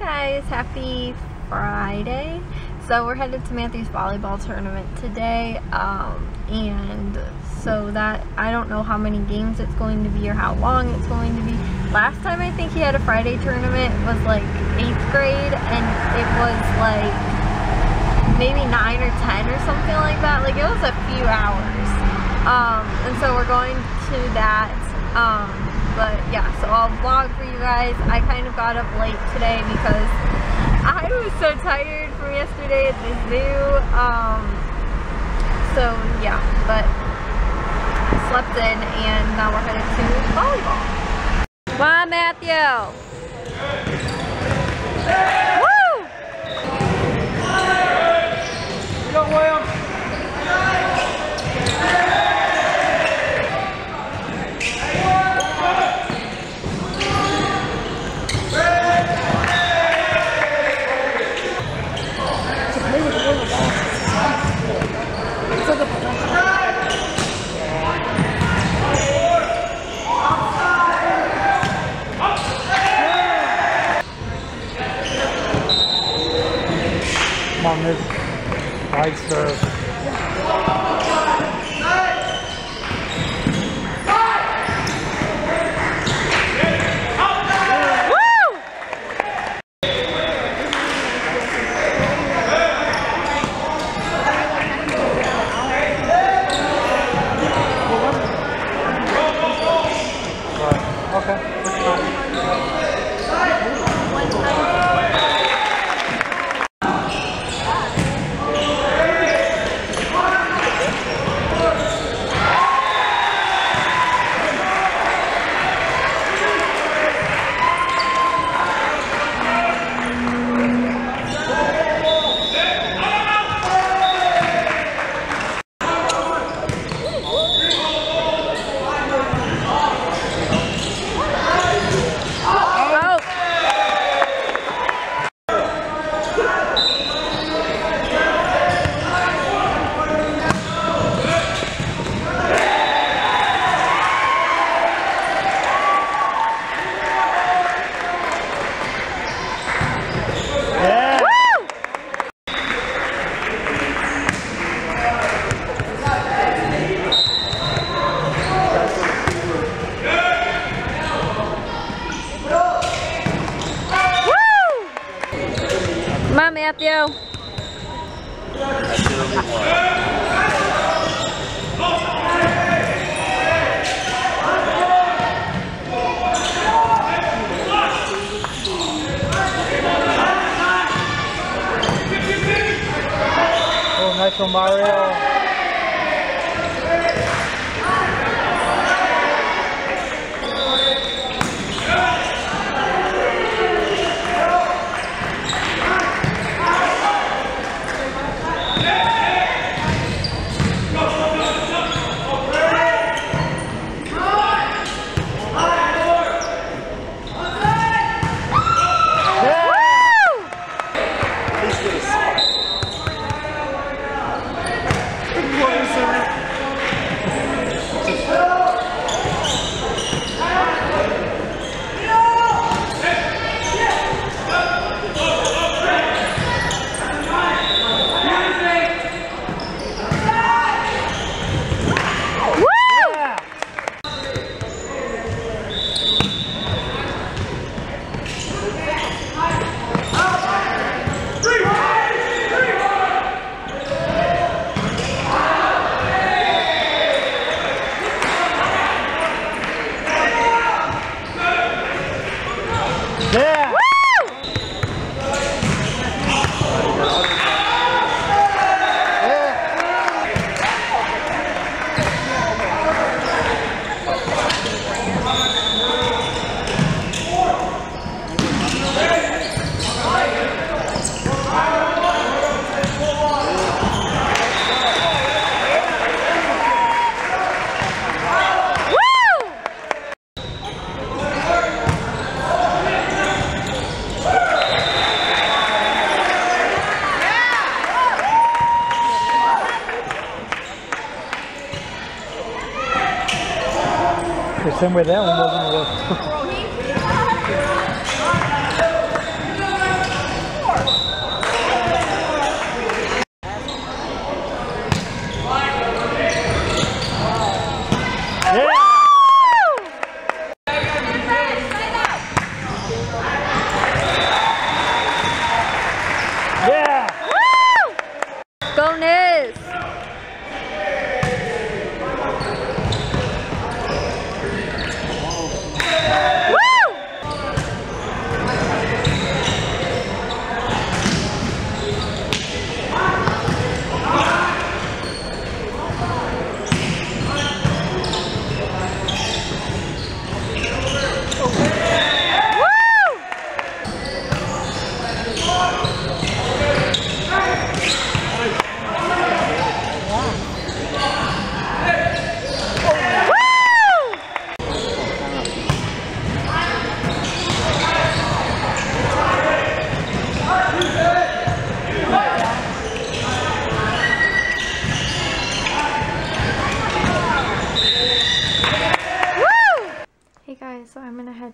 guys, happy Friday. So we're headed to Matthew's volleyball tournament today, and so that I don't know how many games it's going to be or how long it's going to be. Last time I think he had a Friday tournament was like 8th grade, and it was like maybe 9 or 10 or something like that. Like, it was a few hours, and so we're going to that. But yeah, so I'll vlog for you guys. I kind of got up late today because I was so tired from yesterday at the zoo. So yeah, but I slept in and now we're headed to volleyball. Come on, Matthew. Woo! Here you go, William. On this wide serve. Matthew. Oh, nice one, Mario. Somewhere that one wasn't worth.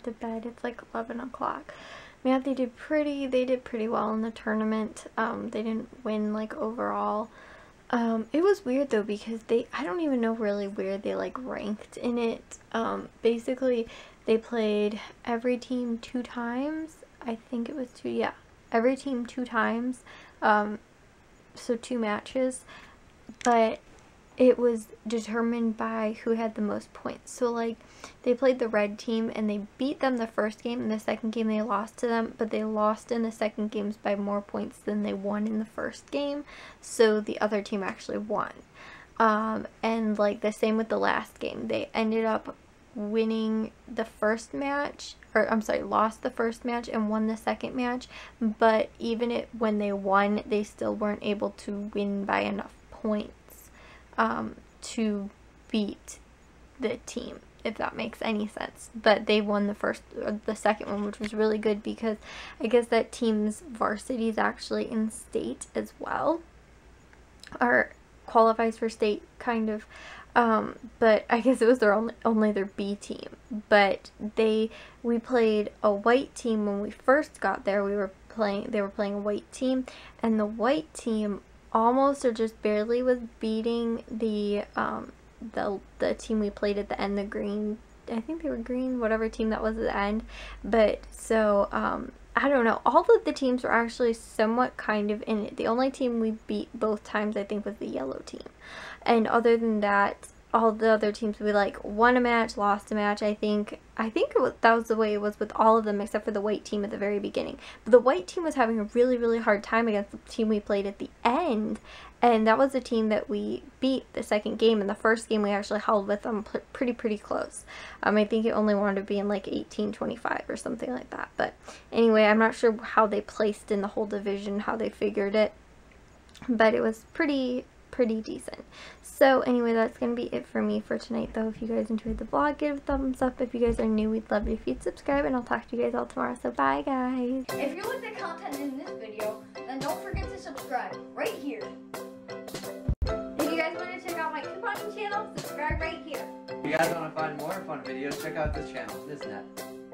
to bed. It's like 11 o'clock. Matthew did pretty well in the tournament. They didn't win like overall. It was weird though, because I don't even know really where they like ranked in it. Basically they played every team 2 times. I think it was 2, yeah. Every team 2 times. So 2 matches. But it was determined by who had the most points. So like they played the red team and they beat them the first game, and the second game they lost to them, but they lost in the second games by more points than they won in the first game, so the other team actually won. And like the same with the last game, they ended up winning the first match, or I'm sorry, lost the first match and won the second match, but even when they won, they still weren't able to win by enough points to beat the team, if that makes any sense. But they won the second one, which was really good, because I guess that team's varsity is actually in state as well, or qualifies for state kind of, but I guess it was their only their B team. But we played a white team when we first got there. They were playing a white team, and the white team almost or just barely was beating the team we played at the end, the green, I think they were green, whatever team that was at the end. But so I don't know, all of the teams were actually somewhat kind of in it. The only team we beat both times, I think, was the yellow team, and other than that, all the other teams we like won a match, lost a match. I think that was the way it was with all of them, except for the white team at the very beginning. But the white team was having a really hard time against the team we played at the end, and that was the team that we beat the second game. And the first game we actually held with them pretty close. I think it only wanted to be in like 18-25 or something like that. But anyway, I'm not sure how they placed in the whole division, how they figured it, but it was pretty decent. So anyway, that's going to be it for me for tonight though. If you guys enjoyed the vlog, give it a thumbs up. If you guys are new, we'd love it if you'd subscribe, and I'll talk to you guys all tomorrow. So bye guys. If you like the content in this video, then don't forget to subscribe right here. If you guys want to check out my couponing channel, subscribe right here. If you guys want to find more fun videos, check out this channel, Miss Nat.